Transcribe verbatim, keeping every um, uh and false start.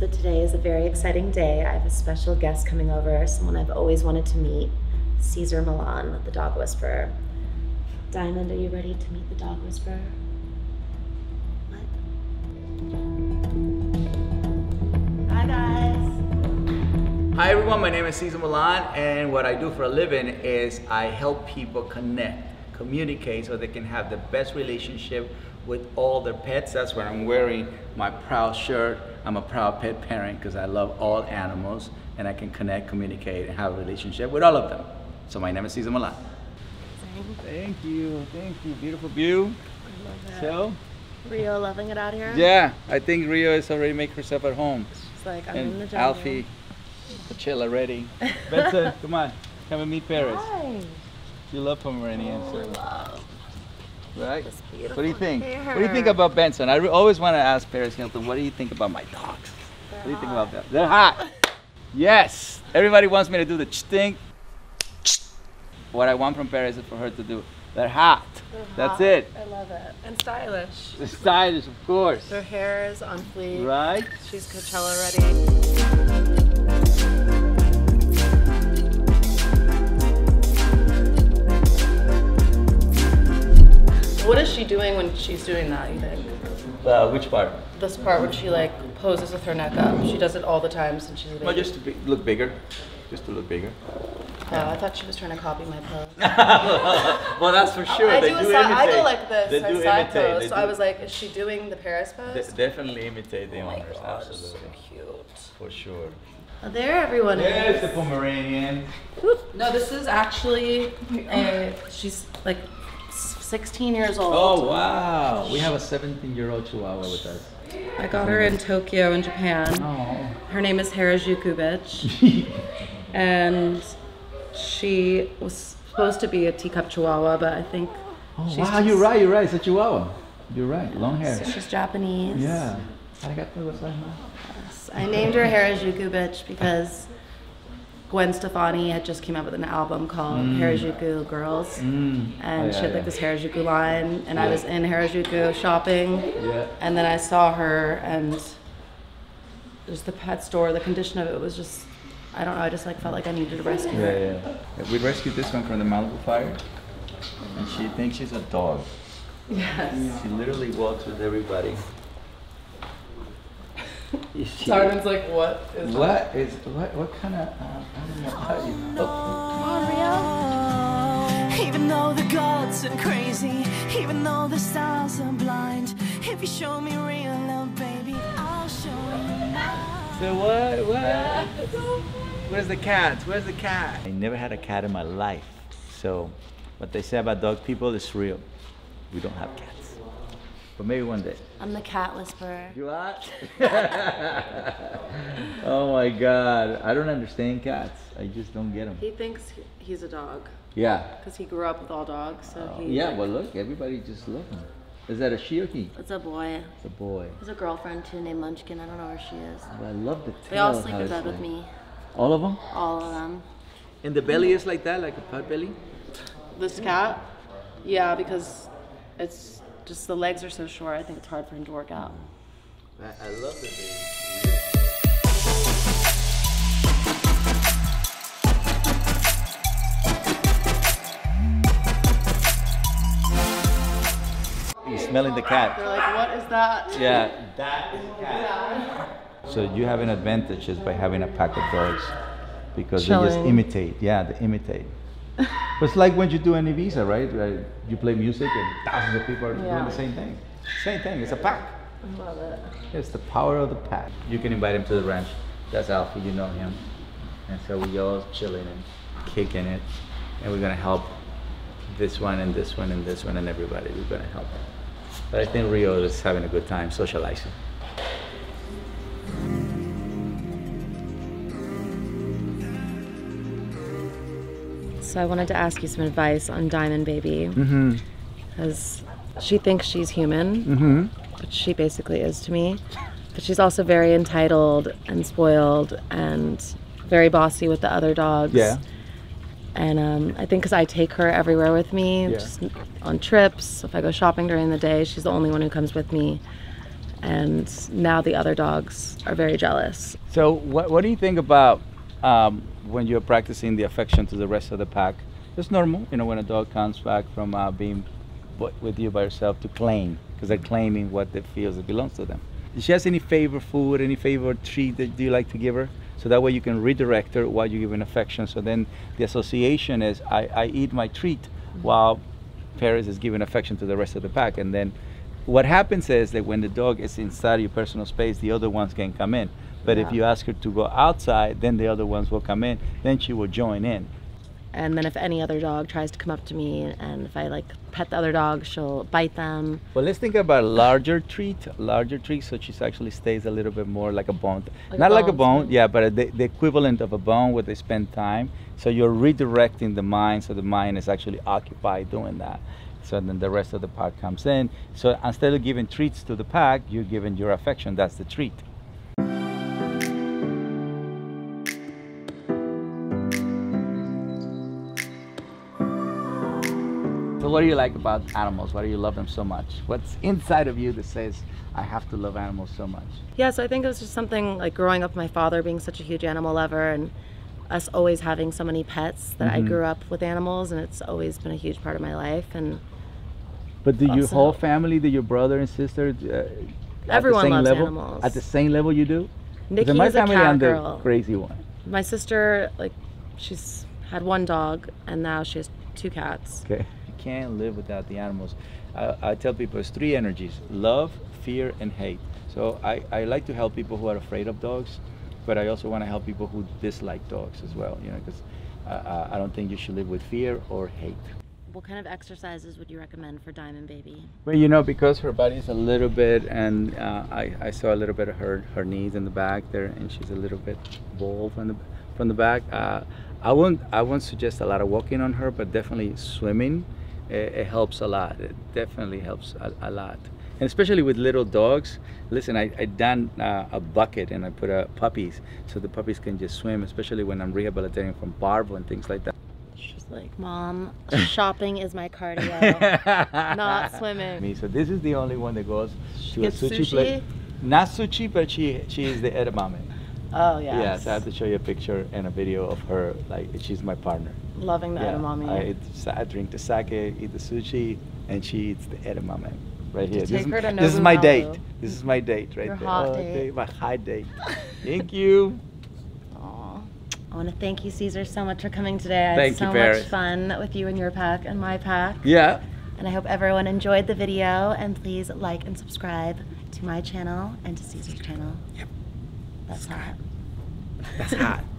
So today is a very exciting day. I have a special guest coming over, someone I've always wanted to meet, Cesar Millan, the Dog Whisperer. Diamond, are you ready to meet the Dog Whisperer? What? Hi guys. Hi everyone, my name is Cesar Millan, and what I do for a living is I help people connect, communicate so they can have the best relationship with all their pets. That's why I'm wearing my proud shirt. I'm a proud pet parent because I love all animals and I can connect, communicate, and have a relationship with all of them. So my name is Cesar Millan. Thank you, thank you. Beautiful view. I love that. So, Rio loving it out here? Yeah, I think Rio has already made herself at home. She's like, I'm and in the jungle. Alfie, chill already. Benson, come on, come and meet Paris. Hi. You love Pomeranians, oh, love. Right? What do you think? Hair. What do you think about Benson? I always want to ask Paris Hilton, what do you think about my dogs? They're what do you hot. think about them? They're hot. Yes. Everybody wants me to do the ch thing. What I want from Paris is for her to do. They're hot. They're That's hot. it. I love it. And stylish. They're stylish, of course. Their hair is on fleek. Right? She's Coachella ready. What is she doing when she's doing that, you think? Uh, which part? This part when she like poses with her neck up. She does it all the time since she's a baby. Well, just to be, look bigger. Just to look bigger. Oh, yeah. I thought she was trying to copy my pose. Well, that's for sure. I, they do, do side, imitate. I go like this, they I do side imitate. pose. They so do. I was like, is she doing the Paris pose? They definitely imitate the oh owners, God, absolutely. So cute. For sure. Well, there everyone There's is. There's the Pomeranian. No, this is actually a, she's like, sixteen years old. Oh wow, we have a seventeen year old Chihuahua with us. I got her in Tokyo in Japan. Oh. Her name is Harajuku Bitch. And she was supposed to be a teacup Chihuahua, but I think oh, she's wow, just, you're right, you're right, it's a Chihuahua. You're right, long hair. So she's Japanese. Yeah. Yes. I named her Harajuku Bitch because Gwen Stefani had just came out with an album called mm. Harajuku Girls, mm. and oh, yeah, she had like yeah. this Harajuku line, and yeah. I was in Harajuku shopping, yeah. and then I saw her, and just the pet store, the condition of it was just, I don't know, I just like felt like I needed to rescue yeah, her. Yeah. Yeah, we rescued this one from the Malibu fire, and she thinks she's a dog. Yes. She literally walks with everybody. Simon's like, what is What that? is, what, what kind of, uh, I don't know how you know. Oh, no. Even though the gods are crazy, even though the stars are blind, if you show me real love, baby, I'll show you now. So what, what? Where's the cat? Where's the cat? I never had a cat in my life. So what they say about dog people is real. We don't have cats. But maybe one day. I'm the cat whisperer. You are? Oh my God. I don't understand cats. I just don't get them. He thinks he's a dog. Yeah. Because he grew up with all dogs. So uh, he, yeah, like, well look, everybody just loves him. Is that a she or he? It's a boy. It's a boy. There's a girlfriend too named Munchkin. I don't know where she is. But I love the tail. They all sleep in bed with me. All of them? All of them. And the belly is like that, like a pot belly? This cat? Yeah, because it's... just the legs are so short, I think it's hard for him to work out. I, I love the baby. You're smelling the cat. They're like, what is that? Yeah, that is cat. So you have an advantage just by having a pack of dogs because Chilling. they just imitate. Yeah, they imitate. It's like when you do an Ibiza, right? Like you play music and thousands of people are yeah. doing the same thing. Same thing, it's a pack. I love it. It's the power of the pack. You can invite him to the ranch. That's Alfie, you know him. And so we all chilling and kicking it. And we're gonna help this one and this one and this one and everybody. We're gonna help them. But I think Rio is having a good time socializing. So I wanted to ask you some advice on Diamond Baby, mm-hmm. because she thinks she's human, mm-hmm. which she basically is to me, but she's also very entitled and spoiled and very bossy with the other dogs. Yeah. And um, I think because I take her everywhere with me, yeah. just on trips, if I go shopping during the day, she's the only one who comes with me. and now the other dogs are very jealous. So what, what do you think about um, when you're practicing the affection to the rest of the pack? It's normal, you know, when a dog comes back from uh, being with you by herself to claim, because they're claiming what they feel that belongs to them. Does she have any favorite food, any favorite treat that you like to give her? So that way you can redirect her while you give an affection. So then the association is I, I eat my treat while Paris is giving affection to the rest of the pack. And then what happens is that when the dog is inside your personal space, the other ones can come in. But yeah. if you ask her to go outside, then the other ones will come in. Then she will join in. And then if any other dog tries to come up to me, and if I like pet the other dog, she'll bite them. Well, let's think about a larger treat, larger treat, so she actually stays a little bit more like a bone. Like Not a like a bone, yeah, but the, the equivalent of a bone where they spend time. So you're redirecting the mind, so the mind is actually occupied doing that. So then the rest of the pack comes in. So instead of giving treats to the pack, you're giving your affection. That's the treat. What do you like about animals? Why do you love them so much? What's inside of you that says, I have to love animals so much? Yeah, so I think it was just something like growing up with my father being such a huge animal lover and us always having so many pets that mm-hmm. I grew up with animals, and it's always been a huge part of my life. And But did also, your whole family, did your brother and sister, uh, everyone at the same loves level, animals. At the same level you do? Nikki my is family, a cat I'm girl. The crazy one. My sister, like, she's had one dog and now she has two cats. Okay. Can't live without the animals. I, I tell people it's three energies: love, fear, and hate. So I, I like to help people who are afraid of dogs, but I also want to help people who dislike dogs as well, you know, because uh, I don't think you should live with fear or hate. What kind of exercises would you recommend for Diamond Baby? Well, you know, because her body's a little bit, and uh, I, I saw a little bit of her, her knees in the back there, and she's a little bit bald from the, from the back. Uh, I won't, I won't suggest a lot of walking on her, but definitely swimming. It helps a lot. It definitely helps a, a lot. And especially with little dogs. Listen, I, I done uh, a bucket and I put uh, puppies so the puppies can just swim, especially when I'm rehabilitating from Barbo and things like that. She's like, Mom, shopping is my cardio, not swimming. Me, so this is the only one that goes to a sushi, sushi place. Not sushi, but she, she is the edamame. Oh, yes. Yeah, so I have to show you a picture and a video of her. Like, she's my partner. Loving the yeah, edamame. I, eat, I drink the sake, eat the sushi, and she eats the edamame. Right here. This, is, this is my date. This is my date right Your there. Hot oh, date. My high date. Thank you. Aww. I want to thank you, Cesar, so much for coming today. Thank I had so you, Paris. much fun with you and your pack and my pack. Yeah. And I hope everyone enjoyed the video. And please like and subscribe to my channel and to Cesar's channel. Yep. That's hot. That's hot.